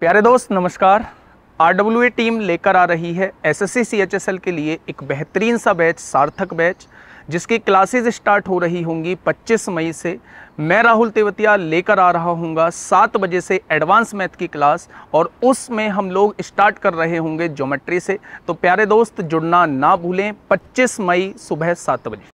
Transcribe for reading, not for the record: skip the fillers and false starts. प्यारे दोस्त नमस्कार। आर डब्ल्यू ए टीम लेकर आ रही है SSC CHSL के लिए एक बेहतरीन सा बैच, सार्थक बैच, जिसकी क्लासेस स्टार्ट हो रही होंगी 25 मई से। मैं राहुल तेवतिया लेकर आ रहा हूँगा 7 बजे से एडवांस मैथ की क्लास, और उसमें हम लोग स्टार्ट कर रहे होंगे ज्योमेट्री से। तो प्यारे दोस्त जुड़ना ना भूलें 25 मई सुबह 7 बजे।